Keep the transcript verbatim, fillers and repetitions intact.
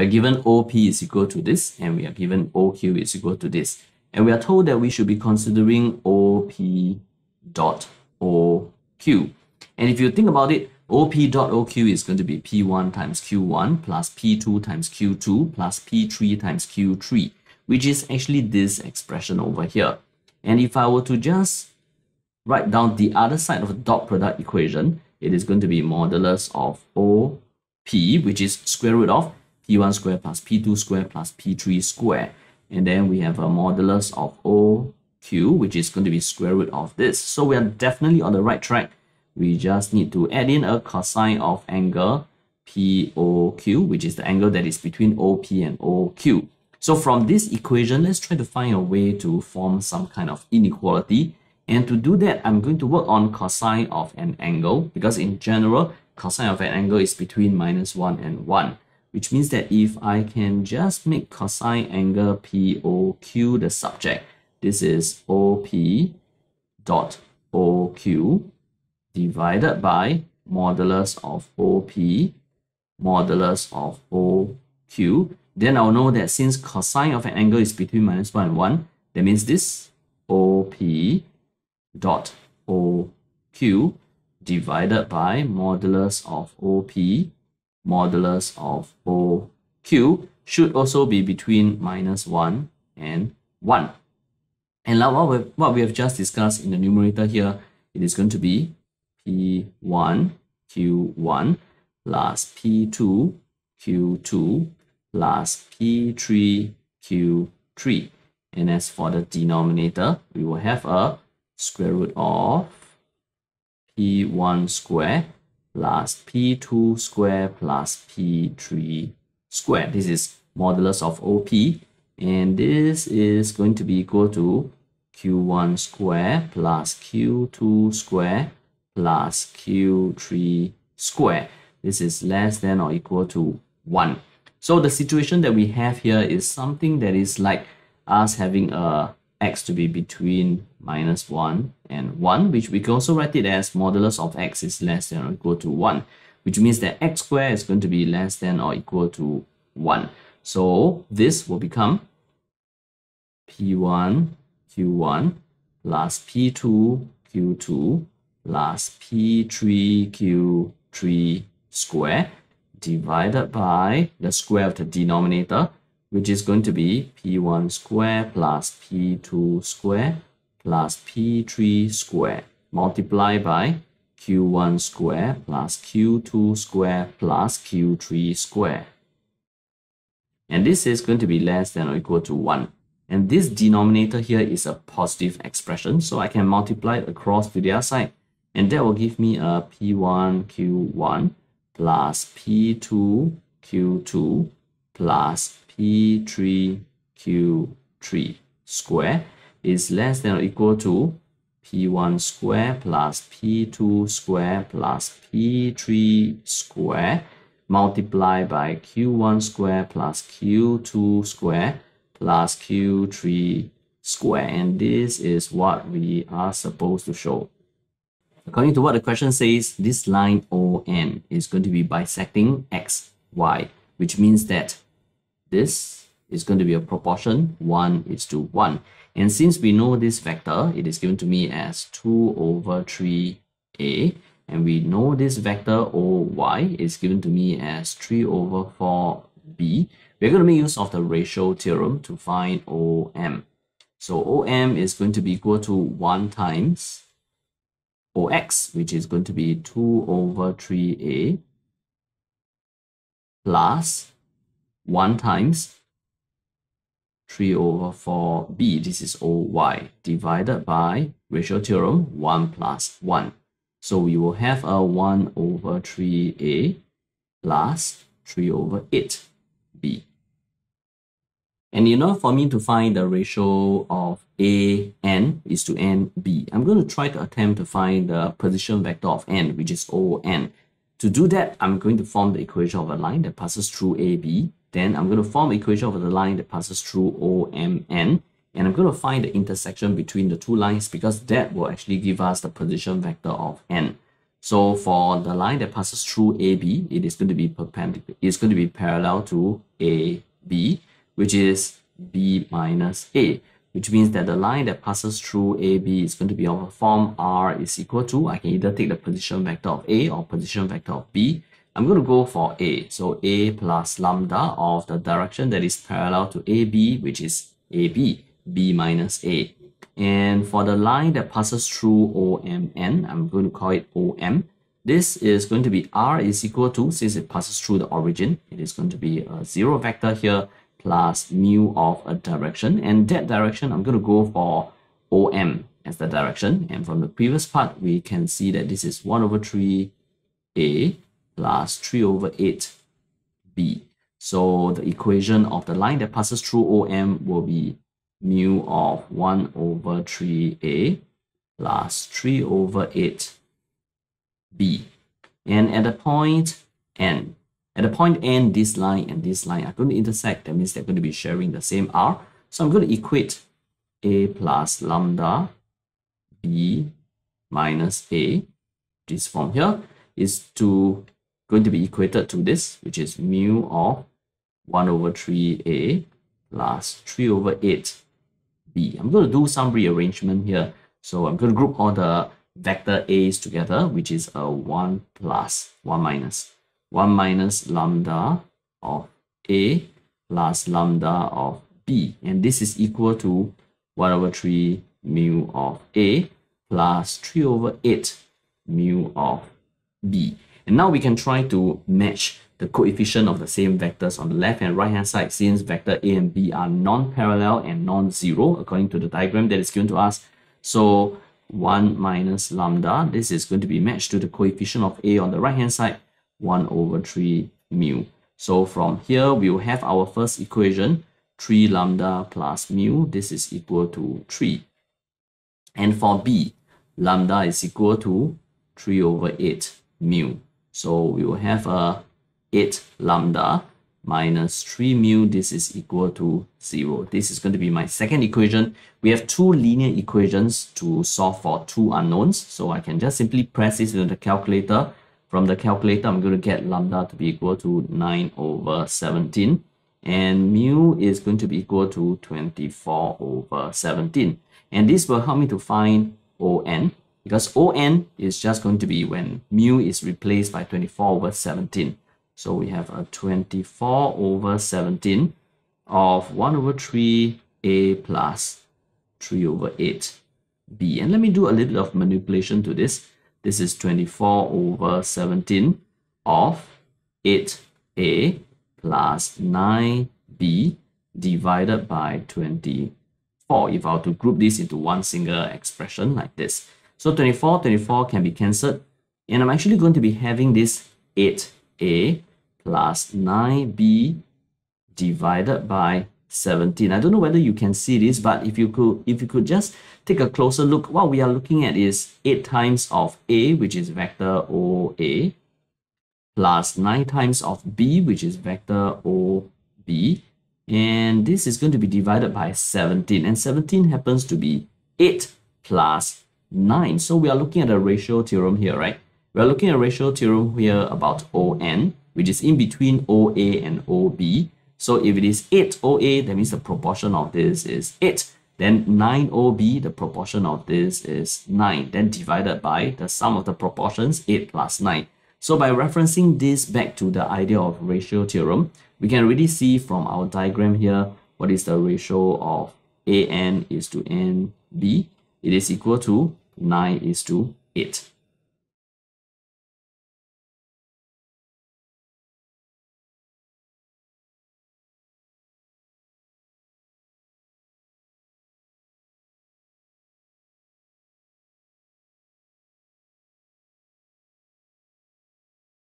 We are given O P is equal to this, and we are given O Q is equal to this. And we are told that we should be considering O P dot O Q. And if you think about it, O P dot O Q is going to be P one times Q one plus P two times Q two plus P three times Q three, which is actually this expression over here. And if I were to just write down the other side of the dot product equation, it is going to be modulus of O P, which is square root of P one squared plus P two squared plus P three squared. And then we have a modulus of O Q, which is going to be square root of this. So we are definitely on the right track. We just need to add in a cosine of angle P O Q, which is the angle that is between O P and O Q. So from this equation, let's try to find a way to form some kind of inequality. And to do that, I'm going to work on cosine of an angle, because in general, cosine of an angle is between minus one and one. Which means that if I can just make cosine angle P O Q the subject, this is O P dot O Q divided by modulus of O P modulus of O Q. Then I'll know that since cosine of an angle is between minus one and one, that means this O P dot O Q divided by modulus of O P modulus of O Q should also be between minus one and one. And now what we, what we have just discussed in the numerator here, it is going to be P one Q one plus P two Q two plus P three Q three. And as for the denominator, we will have a square root of P one squared plus P two squared plus P three squared. This is modulus of O P, and this is going to be equal to Q one squared plus Q two squared plus Q three squared. This is less than or equal to one. So the situation that we have here is something that is like us having a x to be between minus one and one, which we can also write it as modulus of x is less than or equal to one, which means that x squared is going to be less than or equal to one. So this will become P one Q one plus P two Q two plus P three Q three squared divided by the square of the denominator, which is going to be P one squared plus P two squared plus P three squared multiplied by Q one squared plus Q two squared plus Q three squared. And this is going to be less than or equal to one. And this denominator here is a positive expression, so I can multiply it across to the other side, and that will give me a P one Q one plus P two Q two plus P three Q three squared is less than or equal to P one squared plus P two squared plus P three squared multiplied by Q one squared plus Q two squared plus Q three squared. And this is what we are supposed to show. According to what the question says, this line O N is going to be bisecting X, Y, which means that this is going to be a proportion one is to one. And since we know this vector, it is given to me as two over three A. And we know this vector O Y is given to me as three over four B. We're going to make use of the ratio theorem to find O M. So O M is going to be equal to one times O X, which is going to be two over three A plus one times three over four B, this is O Y, divided by ratio theorem one plus one. So we will have a one over three A plus three over eight B. And in order for me to find the ratio of A N is to N B, I'm going to try to attempt to find the position vector of N, which is O N. To do that, I'm going to form the equation of a line that passes through A B. Then I'm going to form the equation of the line that passes through O M N. And I'm going to find the intersection between the two lines, because that will actually give us the position vector of N. So for the line that passes through A B, it is going to be perpendicular, it's going to be parallel to A, B, which is B minus A, which means that the line that passes through A B is going to be of a form R is equal to, I can either take the position vector of A or position vector of B. I'm going to go for A. So A plus lambda of the direction that is parallel to A B, which is A B, B minus A. And for the line that passes through O M N, I'm going to call it O M. This is going to be R is equal to, since it passes through the origin, it is going to be a zero vector here, plus mu of a direction, and that direction I'm going to go for O M as the direction. And from the previous part, we can see that this is one over three A plus three over eight B. So the equation of the line that passes through O M will be mu of one over three A plus three over eight B. And at the point N, At the point N, this line and this line are going to intersect. That means they're going to be sharing the same R. So I'm going to equate A plus lambda B minus A, this form here, is to, going to be equated to this, which is mu of one over three A plus three over eight B. I'm going to do some rearrangement here. So I'm going to group all the vector A's together, which is a one plus one minus. one minus lambda of A plus lambda of B. And this is equal to one over three mu of A plus three over eight mu of B. And now we can try to match the coefficient of the same vectors on the left and right hand side, since vector A and B are non-parallel and non-zero according to the diagram that is given to us. So one minus lambda, this is going to be matched to the coefficient of A on the right hand side, one over three mu. So from here, we will have our first equation, three lambda plus mu. This is equal to three. And for B, lambda is equal to three over eight mu. So we will have a eight lambda minus three mu. This is equal to zero. This is going to be my second equation. We have two linear equations to solve for two unknowns. So I can just simply press this into the calculator. From the calculator, I'm going to get lambda to be equal to nine over seventeen. And mu is going to be equal to twenty-four over seventeen. And this will help me to find O N, because O N is just going to be when mu is replaced by twenty-four over seventeen. So we have a twenty-four over seventeen of one over three A plus three over eight B. And let me do a little bit of manipulation to this. This is twenty-four over seventeen of eight A plus nine B divided by twenty-four. If I were to group this into one single expression like this. So twenty-four, twenty-four can be cancelled. And I'm actually going to be having this eight A plus nine B divided by seventeen. I don't know whether you can see this, but if you could if you could just take a closer look, what we are looking at is eight times of A, which is vector O A, plus nine times of B, which is vector O B, and this is going to be divided by seventeen, and seventeen happens to be eight plus nine. So we are looking at a ratio theorem here, right? We are looking at a ratio theorem here about O N, which is in between O A and O B. So if it is eight O A, that means the proportion of this is eight. Then nine O B, the proportion of this is nine. Then divided by the sum of the proportions, eight plus nine. So by referencing this back to the idea of ratio theorem, we can already see from our diagram here what is the ratio of A N is to N B. It is equal to nine is to eight.